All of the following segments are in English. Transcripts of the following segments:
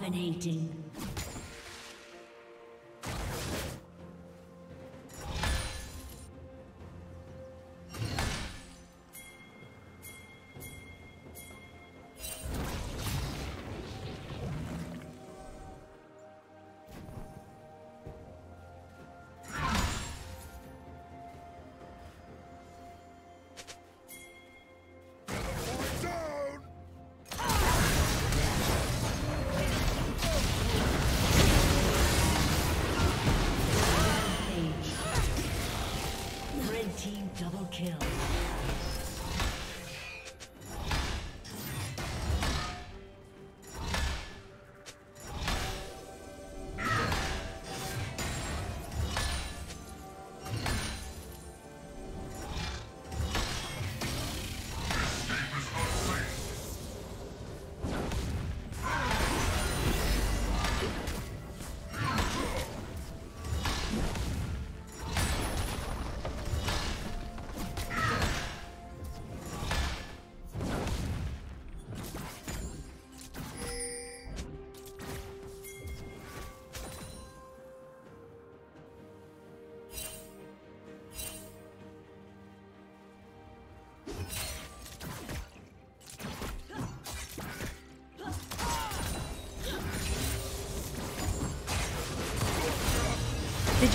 Dominating. Did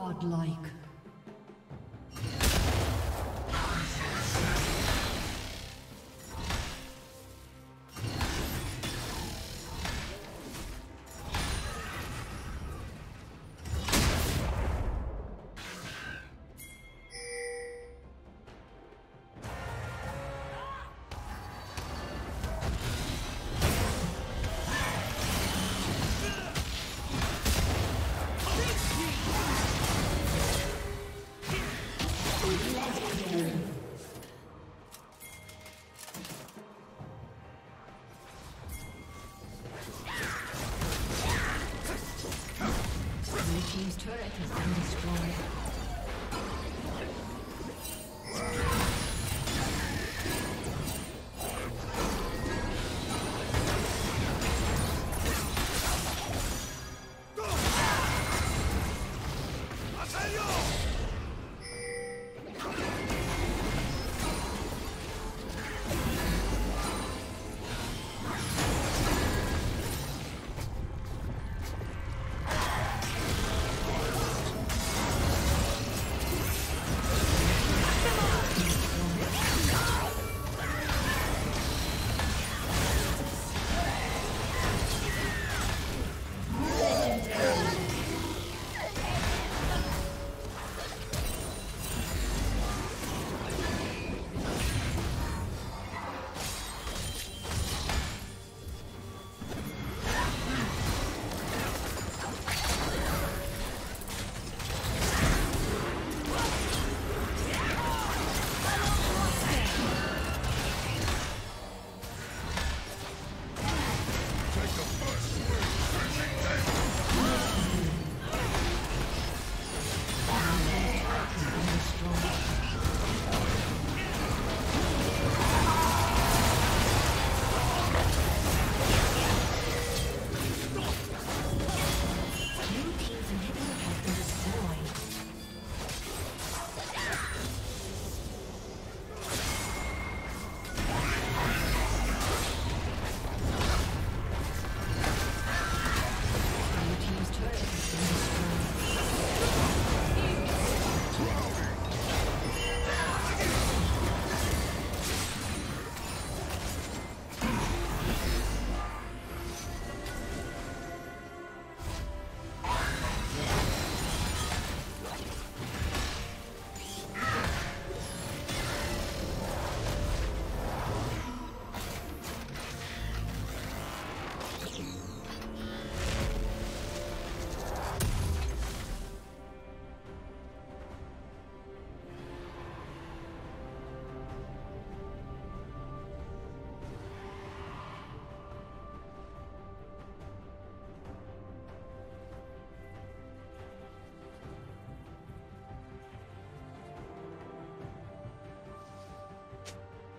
Godlike.